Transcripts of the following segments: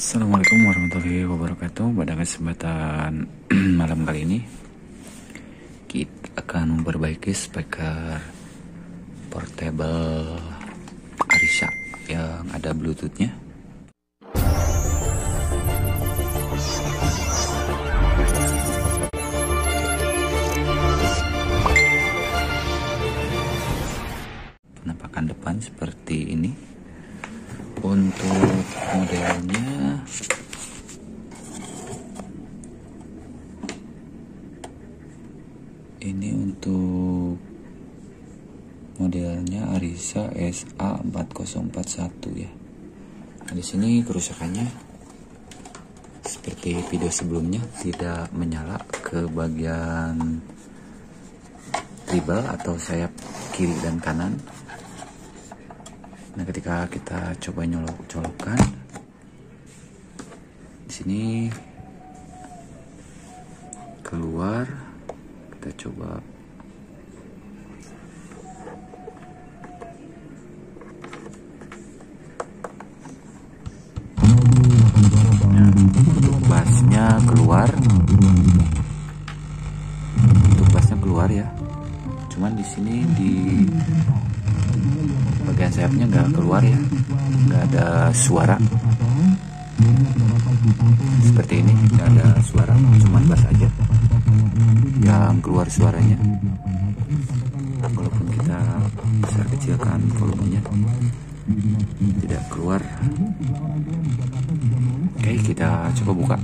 Assalamualaikum warahmatullahi wabarakatuh. Pada kesempatan malam kali ini kita akan memperbaiki speaker portable Arisa yang ada bluetoothnya. Penampakan depan seperti ini. Untuk modelnya ini untuk modelnya Arisa SA 4041 ya. Nah, di sini kerusakannya seperti video sebelumnya, tidak menyala ke bagian tribal atau sayap kiri dan kanan. Nah, ketika kita coba colokkan di sini keluar. Kita coba untuk basnya keluar ya, cuman di sini di bagian sayapnya nggak keluar ya, nggak ada suara seperti ini, nggak ada suara, cuman bass aja yang keluar suaranya. Walaupun kita besar kecilkan volumenya tidak keluar. Oke, kita coba buka.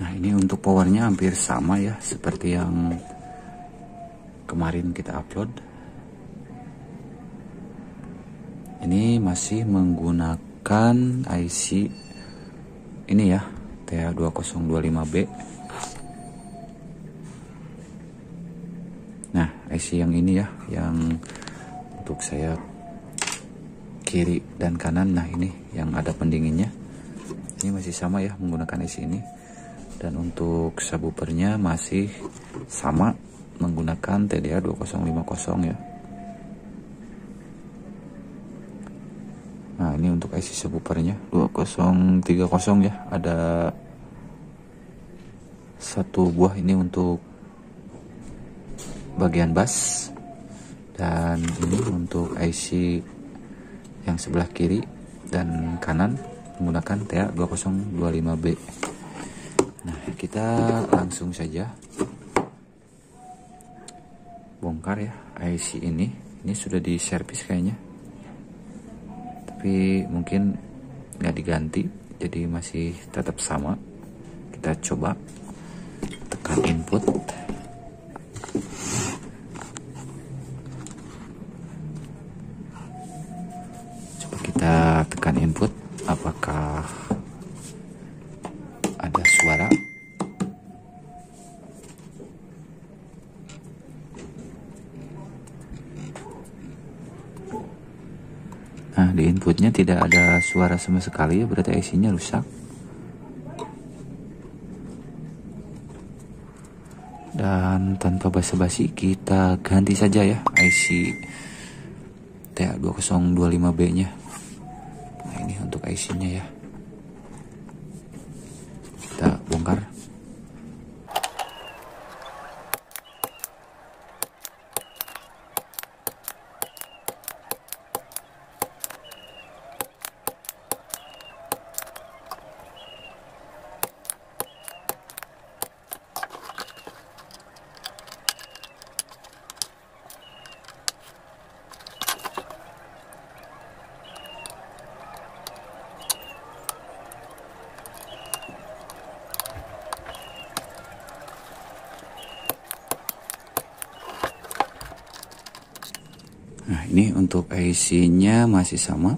Nah, ini untuk powernya hampir sama ya seperti yang kemarin kita upload. Ini masih menggunakan IC ini ya, TA2025B. Nah, IC yang ini ya, yang untuk sayap kiri dan kanan. Nah, ini yang ada pendinginnya, ini masih sama ya menggunakan IC ini. Dan untuk subwoofernya masih sama menggunakan TDA2050 ya. Nah, ini untuk IC subwoofernya 2030 ya, ada satu buah. Ini untuk bagian bass, dan ini untuk IC yang sebelah kiri dan kanan menggunakan TA2025B. Nah, kita langsung saja bongkar ya IC ini. Ini sudah diservis kayaknya, tapi mungkin nggak diganti, jadi masih tetap sama. Kita coba tekan input. Coba kita tekan input, apakah ada suara? Nah, di inputnya tidak ada suara sama sekali ya, berarti IC-nya rusak. Dan tanpa basa-basi kita ganti saja ya IC TA2025B nya. Nah, ini untuk IC nya ya, kita bongkar. Nah, ini untuk IC-nya masih sama.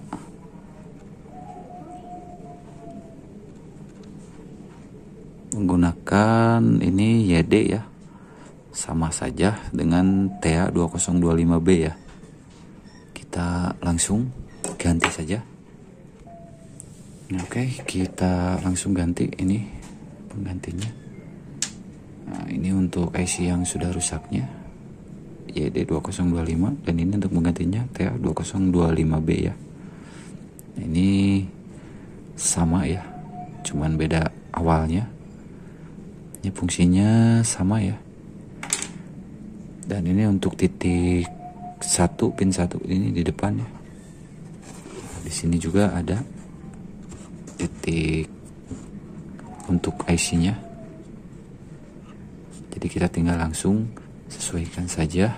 Menggunakan ini YD ya. Sama saja dengan TA2025B ya. Kita langsung ganti saja. Nah, oke, kita langsung ganti ini penggantinya. Nah, ini untuk IC yang sudah rusaknya YD2025, dan ini untuk penggantinya TA2025B ya. Ini sama ya, cuman beda awalnya. Ini fungsinya sama ya. Dan ini untuk titik 1 pin 1 ini di depan ya. Di sini juga ada titik untuk IC-nya. Jadi kita tinggal langsung sesuaikan saja.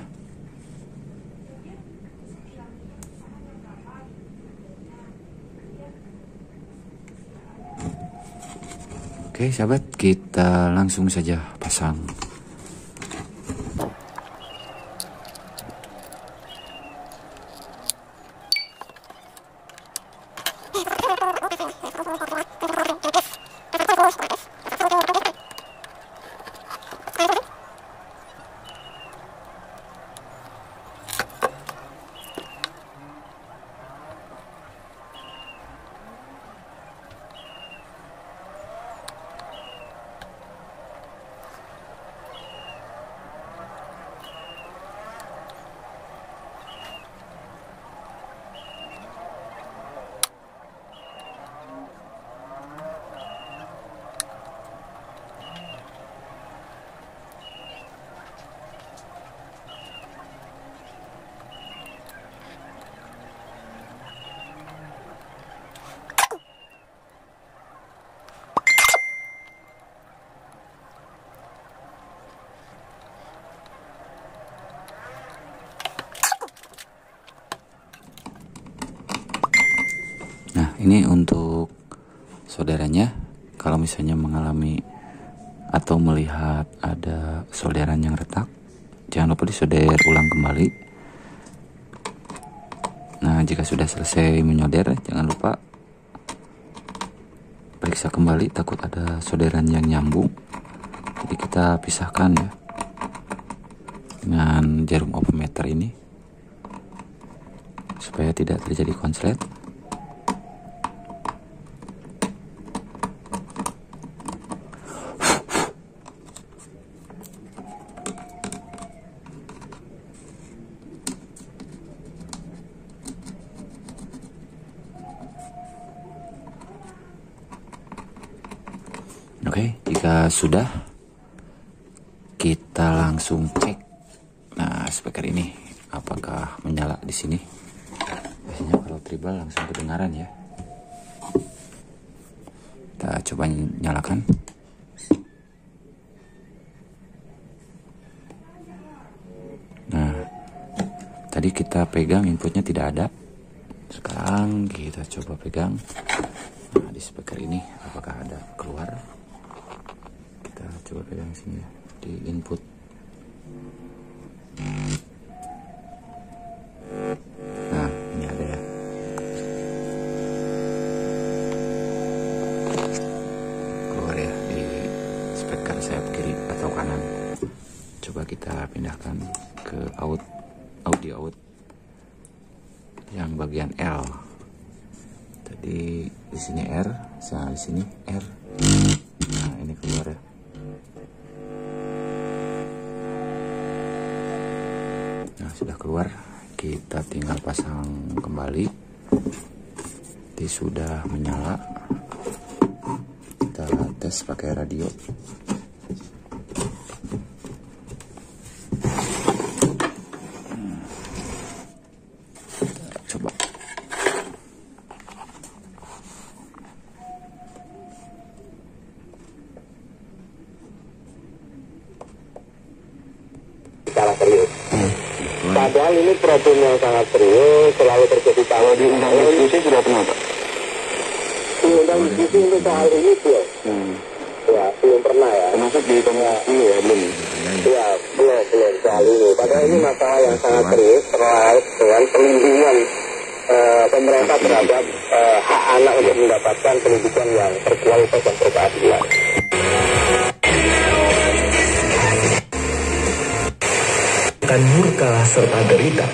Oke sahabat, kita langsung saja pasang. Ini untuk saudaranya, kalau misalnya mengalami atau melihat ada solderan yang retak, jangan lupa disolder ulang kembali. Nah, jika sudah selesai menyolder, jangan lupa periksa kembali, takut ada solderan yang nyambung. Jadi kita pisahkan ya dengan jarum ohmmeter ini supaya tidak terjadi konslet. Oke, jika sudah, kita langsung cek. Nah, speaker ini apakah menyala di sini? Biasanya kalau tribal langsung kedengaran ya. Kita coba nyalakan. Nah, tadi kita pegang inputnya tidak ada. Sekarang kita coba pegang. Nah, di speaker ini apakah ada keluar? Coba pegang sini ya, di input. Nah, ini ada ya. Keluar ya di speaker sayap kiri atau kanan. Coba kita pindahkan ke audio out yang bagian L. Tadi di sini R, nah di sini R. Nah, ini keluar ya. Nah, sudah keluar, kita tinggal pasang kembali. Ini sudah menyala. Kita tes pakai radio. Kita coba. Salah serius. Padahal ini problemnya sangat serius, selalu terjadi kalau di undang diskusi sudah pernah Pak? Di undang diskusi untuk soal ini belum? Ya, belum pernah ya. Termasuk di komunikasi dulu ya, belum? Ya, belum soal ini. Padahal ini masalah yang sangat serius terkait dengan perlindungan pemerintah terhadap hak anak untuk mendapatkan pendidikan yang berkualitas dan berkeadilan. Akan murka serta derita,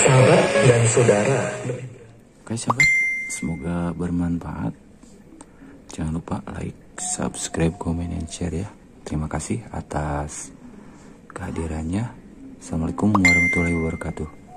sahabat dan saudara. Oke sahabat, semoga bermanfaat. Jangan lupa like, like, subscribe, komen, dan share ya. Terima kasih atas kehadirannya. Assalamualaikum warahmatullahi wabarakatuh.